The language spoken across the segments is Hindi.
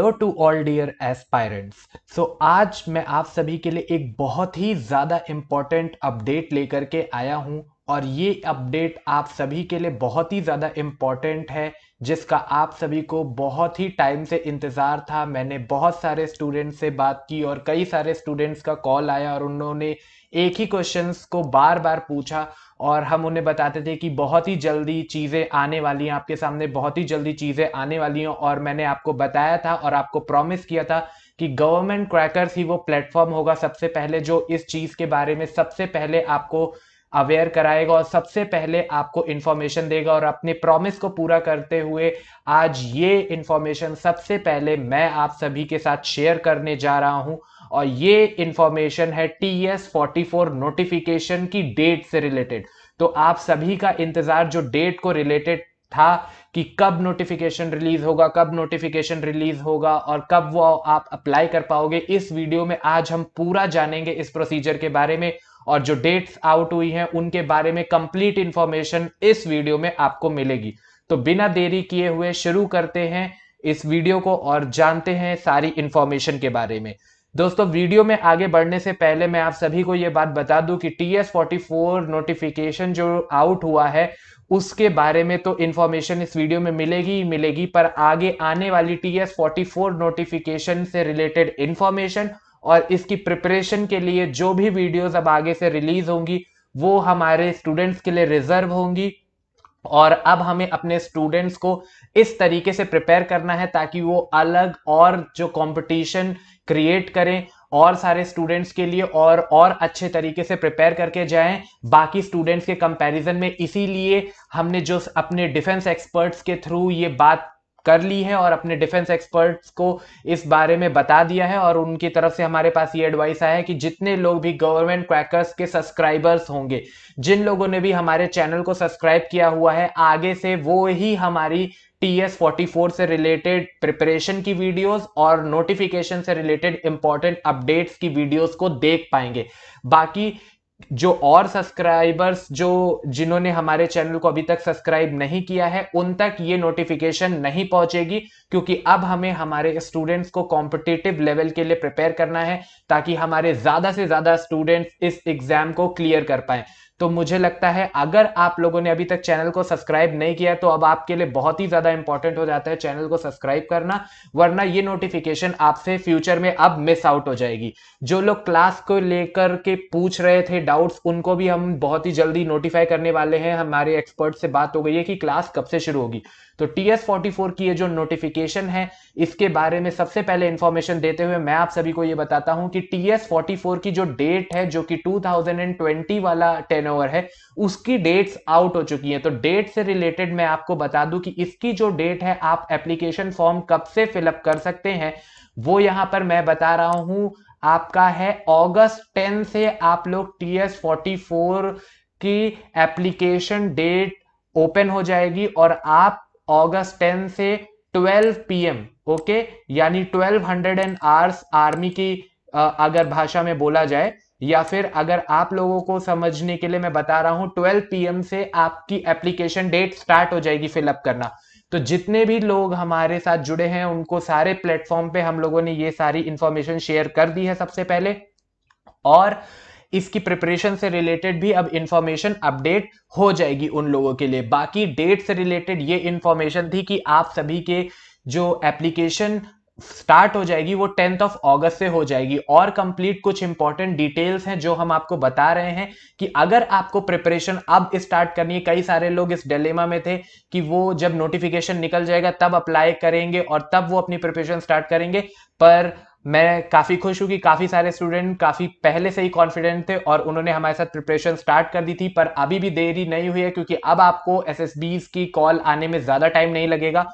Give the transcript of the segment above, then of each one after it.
Hello to all dear aspirants. So आज मैं आप सभी के लिए एक बहुत ही ज़्यादा इम्पॉर्टेंट अपडेट लेकर के आया हूं और ये अपडेट आप सभी के लिए बहुत ही ज़्यादा इम्पॉर्टेंट है, जिसका आप सभी को बहुत ही टाइम से इंतज़ार था। मैंने बहुत सारे स्टूडेंट्स से बात की और कई सारे स्टूडेंट्स का कॉल आया और उन्होंने एक ही क्वेश्चंस को बार बार पूछा और हम उन्हें बताते थे कि बहुत ही जल्दी चीज़ें आने वाली हैं आपके सामने, बहुत ही जल्दी चीज़ें आने वाली हैं। और मैंने आपको बताया था और आपको प्रॉमिस किया था कि गवर्नमेंट क्रैकर्स ही वो प्लेटफॉर्म होगा सबसे पहले जो इस चीज़ के बारे में सबसे पहले आपको अवेयर कराएगा और सबसे पहले आपको इन्फॉर्मेशन देगा। और अपने प्रॉमिस को पूरा करते हुए आज ये इन्फॉर्मेशन सबसे पहले मैं आप सभी के साथ शेयर करने जा रहा हूं और ये इन्फॉर्मेशन है TS 44 नोटिफिकेशन की डेट से रिलेटेड। तो आप सभी का इंतजार जो डेट को रिलेटेड था कि कब नोटिफिकेशन रिलीज होगा, कब नोटिफिकेशन रिलीज होगा और कब वो आप अप्लाई कर पाओगे, इस वीडियो में आज हम पूरा जानेंगे इस प्रोसीजर के बारे में और जो डेट्स आउट हुई हैं उनके बारे में कंप्लीट इंफॉर्मेशन इस वीडियो में आपको मिलेगी। तो बिना देरी किए हुए शुरू करते हैं इस वीडियो को और जानते हैं सारी इंफॉर्मेशन के बारे में। दोस्तों, वीडियो में आगे बढ़ने से पहले मैं आप सभी को ये बात बता दूं कि TS 44 नोटिफिकेशन जो आउट हुआ है उसके बारे में तो इन्फॉर्मेशन इस वीडियो में मिलेगी ही मिलेगी, पर आगे आने वाली TS 44 नोटिफिकेशन से रिलेटेड इन्फॉर्मेशन और इसकी प्रिपरेशन के लिए जो भी वीडियोस अब आगे से रिलीज होंगी वो हमारे स्टूडेंट्स के लिए रिजर्व होंगी। और अब हमें अपने स्टूडेंट्स को इस तरीके से प्रिपेयर करना है ताकि वो अलग और जो कंपटीशन क्रिएट करें और सारे स्टूडेंट्स के लिए और अच्छे तरीके से प्रिपेयर करके जाएं बाकी स्टूडेंट्स के कंपैरिजन में। इसीलिए हमने जो अपने डिफेंस एक्सपर्ट्स के थ्रू ये बात कर ली है और अपने डिफेंस एक्सपर्ट्स को इस बारे में बता दिया है और उनकी तरफ से हमारे पास ये एडवाइस आया है कि जितने लोग भी गवर्नमेंट क्रैकर्स के सब्सक्राइबर्स होंगे, जिन लोगों ने भी हमारे चैनल को सब्सक्राइब किया हुआ है, आगे से वो ही हमारी TS 44 से रिलेटेड प्रिपरेशन की वीडियोस और नोटिफिकेशन से रिलेटेड इंपॉर्टेंट अपडेट्स की वीडियोस को देख पाएंगे। बाकी जो और सब्सक्राइबर्स जो जिन्होंने हमारे चैनल को अभी तक सब्सक्राइब नहीं किया है उन तक ये नोटिफिकेशन नहीं पहुंचेगी, क्योंकि अब हमें हमारे स्टूडेंट्स को कॉम्पिटिटिव लेवल के लिए प्रिपेयर करना है ताकि हमारे ज़्यादा से ज़्यादा स्टूडेंट्स इस एग्ज़ाम को क्लियर कर पाएं। तो मुझे लगता है अगर आप लोगों ने अभी तक चैनल को सब्सक्राइब नहीं किया तो अब आपके लिए बहुत ही ज़्यादा इंपॉर्टेंट हो जाता है चैनल को सब्सक्राइब करना, वरना ये नोटिफिकेशन आपसे फ्यूचर में अब मिस आउट हो जाएगी। जो लोग क्लास को लेकर के पूछ रहे थे डाउट्स, उनको भी हम बहुत ही जल्दी नोटिफाई करने वाले हैं। हमारे एक्सपर्ट से बात हो गई है कि क्लास कब से शुरू होगी। तो TS 44 की ये जो नोटिफिकेशन है इसके बारे में सबसे पहले इंफॉर्मेशन देते हुए मैं आप सभी को ये बताता हूं कि TS 44 की जो डेट है, जो कि 2020 वाला टेनओवर है, उसकी डेट्स आउट हो चुकी हैं। तो डेट से रिलेटेड मैं आपको बता दूं कि इसकी जो डेट है आप एप्लीकेशन फॉर्म कब से फिलअप कर सकते हैं वो यहां पर मैं बता रहा हूं। आपका है अगस्त 10 से आप लोग TS 44 की एप्लीकेशन डेट ओपन हो जाएगी और आप अगस्त 10 से 12 PM, ओके, यानी 1200 आवर्स आर्मी की अगर भाषा में बोला जाए, या फिर अगर आप लोगों को समझने के लिए मैं बता रहा हूं 12 PM से आपकी एप्लीकेशन डेट स्टार्ट हो जाएगी फिलअप करना। तो जितने भी लोग हमारे साथ जुड़े हैं उनको सारे प्लेटफॉर्म पे हम लोगों ने ये सारी इंफॉर्मेशन शेयर कर दी है सबसे पहले, और इसकी प्रिपरेशन से रिलेटेड भी अब इंफॉर्मेशन अपडेट हो जाएगी उन लोगों के लिए। बाकी डेट से रिलेटेड ये इंफॉर्मेशन थी कि आप सभी के जो एप्लीकेशन स्टार्ट हो जाएगी वो 10 अगस्त से हो जाएगी। और कंप्लीट कुछ इंपॉर्टेंट डिटेल्स हैं जो हम आपको बता रहे हैं कि अगर आपको प्रिपरेशन अब स्टार्ट करनी है, कई सारे लोग इस डिलेमा में थे कि वो जब नोटिफिकेशन निकल जाएगा तब अप्लाई करेंगे और तब वो अपनी प्रिपरेशन स्टार्ट करेंगे, पर मैं काफ़ी खुश हूँ कि काफ़ी सारे स्टूडेंट काफ़ी पहले से ही कॉन्फिडेंट थे और उन्होंने हमारे साथ प्रिपरेशन स्टार्ट कर दी थी। पर अभी भी देरी नहीं हुई है क्योंकि अब आपको SSBs की कॉल आने में ज़्यादा टाइम नहीं लगेगा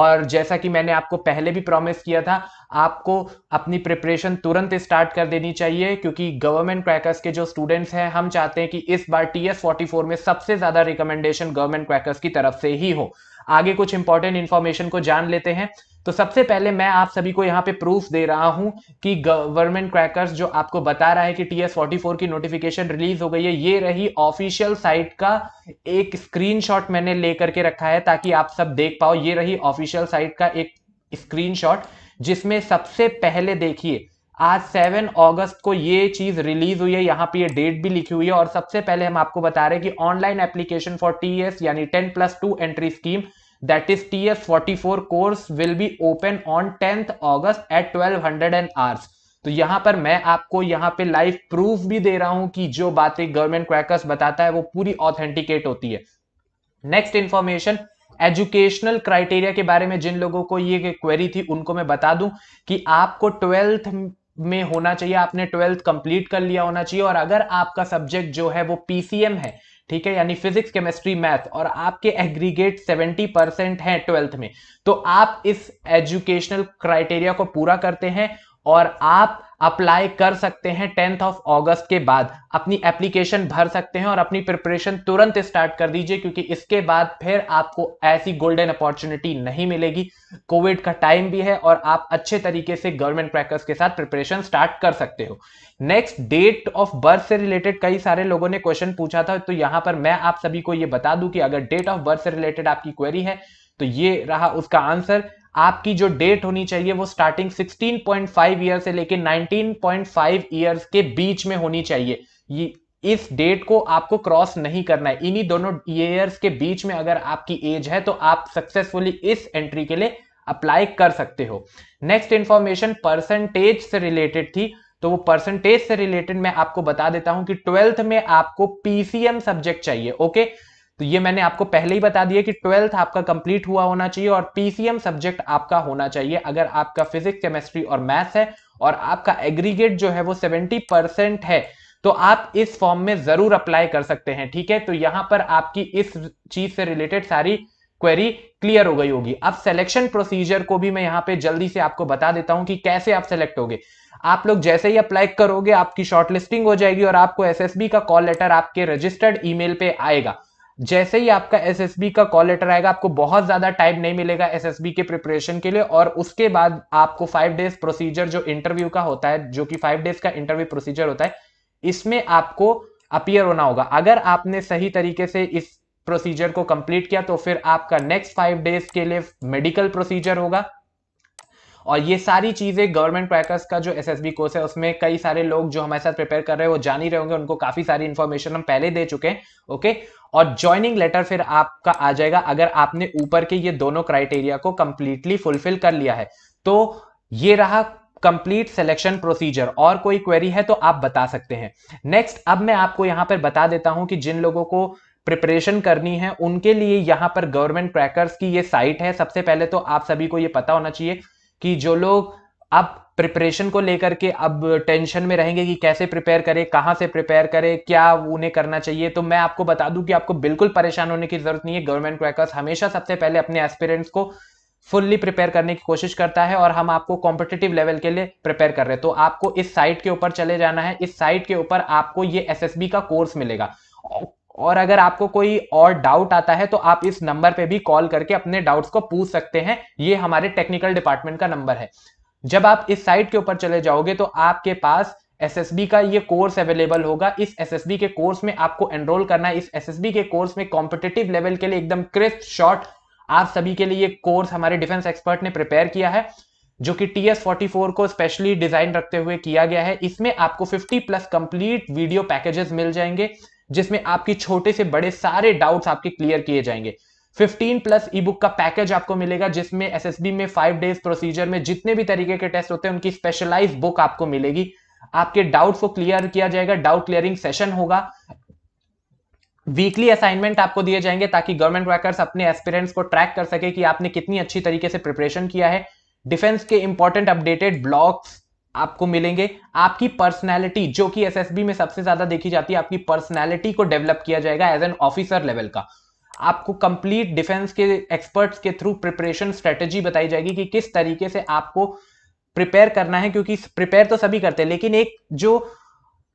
और जैसा कि मैंने आपको पहले भी प्रॉमिस किया था आपको अपनी प्रिपरेशन तुरंत स्टार्ट कर देनी चाहिए, क्योंकि गवर्नमेंट क्रैकर्स के जो स्टूडेंट्स हैं हम चाहते हैं कि इस बार TS 44 में सबसे ज़्यादा रिकमेंडेशन गवर्नमेंट क्रैकर्स की तरफ से ही हो। आगे कुछ इंपॉर्टेंट इन्फॉर्मेशन को जान लेते हैं। तो सबसे पहले मैं आप सभी को यहाँ पे प्रूफ दे रहा हूँ कि गवर्नमेंट क्रैकर्स जो आपको बता रहा है कि TS 44 की नोटिफिकेशन रिलीज हो गई है, ये रही ऑफिशियल साइट का एक स्क्रीनशॉट मैंने ले करके रखा है ताकि आप सब देख पाओ। ये रही ऑफिशियल साइट का एक स्क्रीनशॉट जिसमें सबसे पहले देखिए आज 7 अगस्त को ये चीज रिलीज हुई है, यहाँ पे ये डेट भी लिखी हुई है। और सबसे पहले हम आपको बता रहे हैं कि ऑनलाइन एप्लीकेशन फॉर टीएस यानी 10+2 entry scheme that is TS 44 course will be open on 10 August at 1200 hours। तो यहाँ पर मैं आपको यहाँ पे लाइव प्रूफ भी दे रहा हूं कि जो बातें गवर्नमेंट क्रैकर्स बताता है वो पूरी ऑथेंटिकेट होती है। नेक्स्ट इंफॉर्मेशन एजुकेशनल क्राइटेरिया के बारे में जिन लोगों को ये क्वेरी थी उनको मैं बता दूं कि आपको 12th में होना चाहिए, आपने 12th कंप्लीट कर लिया होना चाहिए और अगर आपका सब्जेक्ट जो है वो PCM है, ठीक है, यानी फिजिक्स केमिस्ट्री मैथ, और आपके एग्रीगेट 70% है 12th में, तो आप इस एजुकेशनल क्राइटेरिया को पूरा करते हैं और आप अप्लाई कर सकते हैं 10 अगस्त के बाद। अपनी एप्लीकेशन भर सकते हैं और अपनी प्रिपरेशन तुरंत स्टार्ट कर दीजिए क्योंकि इसके बाद फिर आपको ऐसी गोल्डन अपॉर्चुनिटी नहीं मिलेगी। कोविड का टाइम भी है और आप अच्छे तरीके से गवर्नमेंट क्रैकर्स के साथ प्रिपरेशन स्टार्ट कर सकते हो। नेक्स्ट, डेट ऑफ बर्थ से रिलेटेड कई सारे लोगों ने क्वेश्चन पूछा था, तो यहाँ पर मैं आप सभी को ये बता दूं कि अगर डेट ऑफ बर्थ से रिलेटेड आपकी क्वेरी है तो ये रहा उसका आंसर। आपकी जो डेट होनी चाहिए वो स्टार्टिंग 16.5 ईयर से लेकर 19.5 ईयर्स के बीच में होनी चाहिए। ये इस डेट को आपको क्रॉस नहीं करना है, इन्हीं दोनों ईयर्स के बीच में अगर आपकी एज है तो आप सक्सेसफुली इस एंट्री के लिए अप्लाई कर सकते हो। नेक्स्ट इंफॉर्मेशन परसेंटेज से रिलेटेड थी, तो वो परसेंटेज से रिलेटेड मैं आपको बता देता हूं कि 12th में आपको PCM सब्जेक्ट चाहिए। ओके, तो ये मैंने आपको पहले ही बता दिया कि 12th आपका कंप्लीट हुआ होना चाहिए और PCM सब्जेक्ट आपका होना चाहिए अगर आपका फिजिक्स केमिस्ट्री और मैथ्स है और आपका एग्रीगेट जो है वो 70% है, तो आप इस फॉर्म में जरूर अप्लाई कर सकते हैं। ठीक है, तो यहां पर आपकी इस चीज से रिलेटेड सारी क्वेरी क्लियर हो गई होगी। अब सिलेक्शन प्रोसीजर को भी मैं यहाँ पे जल्दी से आपको बता देता हूं कि कैसे आप सिलेक्ट होगे। आप लोग जैसे ही अप्लाई करोगे आपकी शॉर्टलिस्टिंग हो जाएगी और आपको SSB का कॉल लेटर आपके रजिस्टर्ड ईमेल पे आएगा। जैसे ही आपका SSB का कॉल लेटर आएगा आपको बहुत ज्यादा टाइम नहीं मिलेगा SSB के प्रिपरेशन के लिए और उसके बाद आपको 5 days प्रोसीजर जो इंटरव्यू का होता है, जो कि 5 days का इंटरव्यू प्रोसीजर होता है, इसमें आपको अपीयर होना होगा। अगर आपने सही तरीके से इस प्रोसीजर को कंप्लीट किया तो फिर आपका नेक्स्ट 5 days के लिए मेडिकल प्रोसीजर होगा। और ये सारी चीजें गवर्नमेंट क्रैकर्स का जो SSB कोर्स है उसमें कई सारे लोग जो हमारे साथ प्रिपेयर कर रहे हैं वो जान ही रहे होंगे, उनको काफी सारी इंफॉर्मेशन हम पहले दे चुके हैं। ओके, और ज्वाइनिंग लेटर फिर आपका आ जाएगा अगर आपने ऊपर के ये दोनों क्राइटेरिया को कंप्लीटली फुलफिल कर लिया है। तो ये रहा कंप्लीट सिलेक्शन प्रोसीजर। और कोई क्वेरी है तो आप बता सकते हैं। नेक्स्ट, अब मैं आपको यहाँ पर बता देता हूं कि जिन लोगों को प्रिपरेशन करनी है उनके लिए यहाँ पर गवर्नमेंट क्रैकर्स की ये साइट है। सबसे पहले तो आप सभी को ये पता होना चाहिए कि जो लोग अब प्रिपरेशन को लेकर के अब टेंशन में रहेंगे कि कैसे प्रिपेयर करें, कहाँ से प्रिपेयर करें, क्या उन्हें करना चाहिए, तो मैं आपको बता दूं कि आपको बिल्कुल परेशान होने की जरूरत नहीं है। गवर्नमेंट क्रैकर्स हमेशा सबसे पहले अपने एस्पिरेंट्स को फुल्ली प्रिपेयर करने की कोशिश करता है और हम आपको कॉम्पिटिटिव लेवल के लिए प्रिपेयर कर रहे हैं। तो आपको इस साइट के ऊपर चले जाना है, इस साइट के ऊपर आपको ये SSB का कोर्स मिलेगा। और अगर आपको कोई और डाउट आता है तो आप इस नंबर पे भी कॉल करके अपने डाउट्स को पूछ सकते हैं। ये हमारे टेक्निकल डिपार्टमेंट का नंबर है। जब आप इस साइट के ऊपर चले जाओगे तो आपके पास SSB का ये कोर्स अवेलेबल होगा। इस SSB के कोर्स में आपको एनरोल करना है। इस SSB के कोर्स में कॉम्पिटिटिव लेवल के लिए एकदम क्रिस्प शॉर्ट आप सभी के लिए ये कोर्स हमारे डिफेंस एक्सपर्ट ने प्रिपेयर किया है, जो कि TS 44 को स्पेशली डिजाइन रखते हुए किया गया है। इसमें आपको 50+ कंप्लीट वीडियो पैकेजेस मिल जाएंगे जिसमें आपकी छोटे से बड़े सारे डाउट्स आपके क्लियर किए जाएंगे। 15+ ईबुक का पैकेज आपको मिलेगा जिसमें SSB में 5 days प्रोसीजर में जितने भी तरीके के टेस्ट होते हैं उनकी स्पेशलाइज्ड बुक आपको मिलेगी। आपके डाउट्स को क्लियर किया जाएगा, डाउट क्लियरिंग सेशन होगा, वीकली असाइनमेंट आपको दिए जाएंगे ताकि गवर्नमेंट क्रैकर्स अपने एस्पिरेंट्स को ट्रैक कर सके कि आपने कितनी अच्छी तरीके से प्रिपरेशन किया है। डिफेंस के इंपॉर्टेंट अपडेटेड ब्लॉग्स आपको मिलेंगे। आपकी पर्सनैलिटी जो कि SSB में सबसे ज्यादा देखी जाती है, आपकी पर्सनैलिटी को डेवलप किया जाएगा एज एन ऑफिसर लेवल का। आपको कंप्लीट डिफेंस के एक्सपर्ट्स के थ्रू प्रिपरेशन स्ट्रेटेजी बताई जाएगी कि किस तरीके से आपको प्रिपेयर करना है, क्योंकि प्रिपेयर तो सभी करते हैं लेकिन एक जो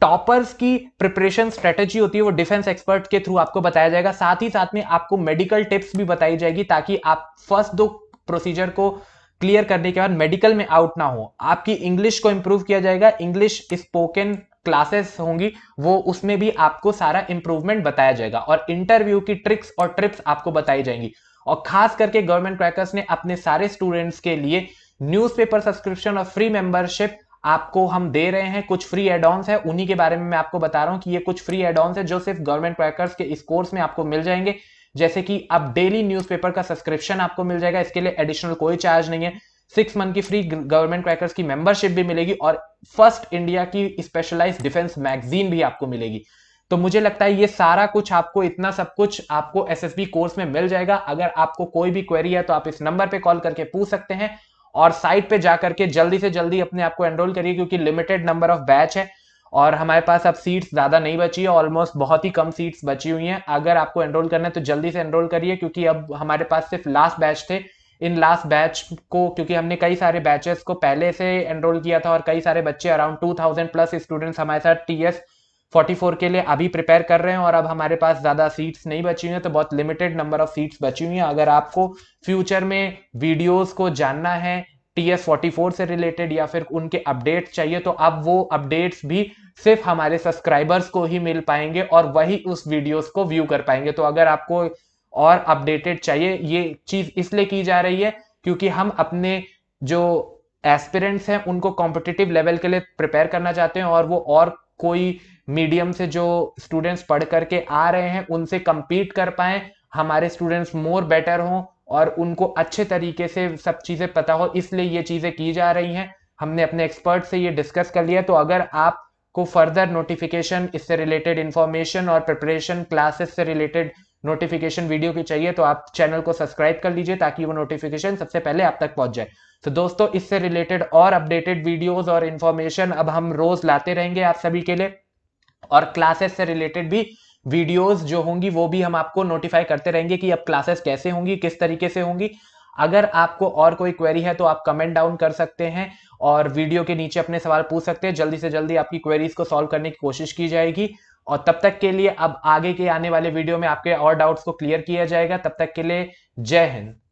टॉपर्स की प्रिपरेशन स्ट्रेटेजी होती है वो डिफेंस एक्सपर्ट के थ्रू आपको बताया जाएगा। साथ ही साथ में आपको मेडिकल टिप्स भी बताई जाएगी ताकि आप फर्स्ट 2 प्रोसीजर को क्लियर करने के बाद मेडिकल में आउट ना हो। आपकी इंग्लिश को इंप्रूव किया जाएगा, इंग्लिश स्पोकन क्लासेस होंगी वो, उसमें भी आपको सारा इंप्रूवमेंट बताया जाएगा और इंटरव्यू की ट्रिक्स और ट्रिप्स आपको बताई जाएंगी। और खास करके गवर्नमेंट क्रैकर्स ने अपने सारे स्टूडेंट्स के लिए न्यूज़पेपर सब्सक्रिप्शन और फ्री मेंबरशिप आपको हम दे रहे हैं। कुछ फ्री एड ऑन्स है, उन्हीं के बारे में मैं आपको बता रहा हूं कि ये कुछ फ्री एड ऑन्स है जो सिर्फ गवर्नमेंट क्रैकर्स के इस कोर्स में आपको मिल जाएंगे। जैसे कि आप डेली न्यूज़पेपर का सब्सक्रिप्शन आपको मिल जाएगा, इसके लिए एडिशनल कोई चार्ज नहीं है। 6 मंथ की फ्री गवर्नमेंट क्रैकर्स की मेंबरशिप भी मिलेगी और फर्स्ट इंडिया की स्पेशलाइज्ड डिफेंस मैगजीन भी आपको मिलेगी। तो मुझे लगता है ये सारा कुछ आपको, इतना सब कुछ आपको एसएसबी कोर्स में मिल जाएगा। अगर आपको कोई भी क्वेरी है तो आप इस नंबर पे कॉल करके पूछ सकते हैं और साइट पे जाकर के जल्दी से जल्दी अपने आप को एनरोल करिए, क्योंकि लिमिटेड नंबर ऑफ बैच है और हमारे पास अब सीट्स ज्यादा नहीं बची है, ऑलमोस्ट बहुत ही कम सीट्स बची हुई हैं। अगर आपको एनरोल करना है तो जल्दी से एनरोल करिए, क्योंकि अब हमारे पास सिर्फ लास्ट बैच थे। इन लास्ट बैच को, क्योंकि हमने कई सारे बैचेस को पहले से एनरोल किया था और कई सारे बच्चे अराउंड 2000+ स्टूडेंट्स हमारे साथ TS 44 के लिए अभी प्रिपेयर कर रहे हैं और अब हमारे पास ज़्यादा सीट्स नहीं बची हुई हैं, तो बहुत लिमिटेड नंबर ऑफ सीट्स बची हुई हैं। अगर आपको फ्यूचर में वीडियोस को जानना है TS 44 से रिलेटेड या फिर उनके अपडेट्स चाहिए, तो अब वो अपडेट्स भी सिर्फ हमारे सब्सक्राइबर्स को ही मिल पाएंगे और वही उस वीडियोस को व्यू कर पाएंगे। तो अगर आपको और अपडेटेड चाहिए, ये चीज़ इसलिए की जा रही है क्योंकि हम अपने जो एस्पिरेंट्स हैं उनको कॉम्पिटिटिव लेवल के लिए प्रिपेयर करना चाहते हैं और वो और कोई मीडियम से जो स्टूडेंट्स पढ़ करके आ रहे हैं उनसे कंपीट कर पाएं, हमारे स्टूडेंट्स मोर बेटर हों और उनको अच्छे तरीके से सब चीज़ें पता हो, इसलिए ये चीज़ें की जा रही हैं। हमने अपने एक्सपर्ट से ये डिस्कस कर लिया। तो अगर आपको फर्दर नोटिफिकेशन, इससे रिलेटेड इन्फॉर्मेशन और प्रिपरेशन क्लासेस से रिलेटेड नोटिफिकेशन वीडियो की चाहिए तो आप चैनल को सब्सक्राइब कर लीजिए ताकि वो नोटिफिकेशन सबसे पहले आप तक पहुंच जाए। तो दोस्तों, इससे रिलेटेड और अपडेटेड वीडियोस और इन्फॉर्मेशन अब हम रोज लाते रहेंगे आप सभी के लिए और क्लासेस से रिलेटेड भी वीडियोस जो होंगी वो भी हम आपको नोटिफाई करते रहेंगे कि अब क्लासेस कैसे होंगी, किस तरीके से होंगी। अगर आपको और कोई क्वेरी है तो आप कमेंट डाउन कर सकते हैं और वीडियो के नीचे अपने सवाल पूछ सकते हैं। जल्दी से जल्दी आपकी क्वेरीज को सॉल्व करने की कोशिश की जाएगी और तब तक के लिए अब आगे के आने वाले वीडियो में आपके और डाउट्स को क्लियर किया जाएगा। तब तक के लिए जय हिंद।